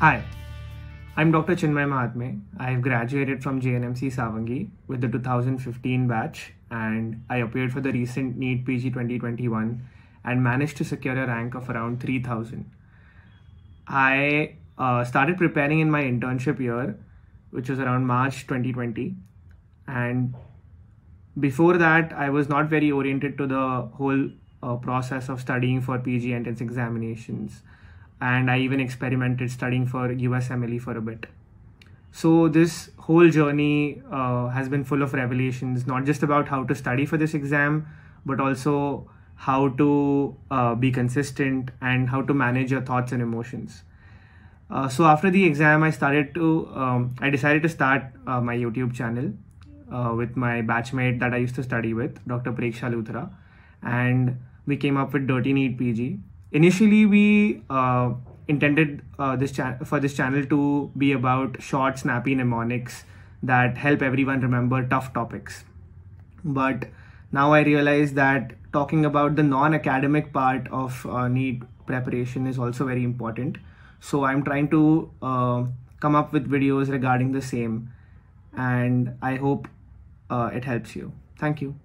Hi, I'm Dr. Chinmay Mahatme. I've graduated from JNMC Savangi with the 2015 batch, and I appeared for the recent NEET PG 2021 and managed to secure a rank of around 3,000. I started preparing in my internship year, which was around March 2020. And before that, I was not very oriented to the whole process of studying for PG entrance examinations. And I even experimented studying for USMLE for a bit. So this whole journey has been full of revelations, not just about how to study for this exam, but also how to be consistent and how to manage your thoughts and emotions. So after the exam, I decided to start my YouTube channel with my batchmate that I used to study with, Dr. Prakashalu Thara, and we came up with Dirty NEET PG. Initially, we intended this channel to be about short, snappy mnemonics that help everyone remember tough topics. But now I realize that talking about the non-academic part of NEET preparation is also very important. So I'm trying to come up with videos regarding the same, and I hope it helps you. Thank you.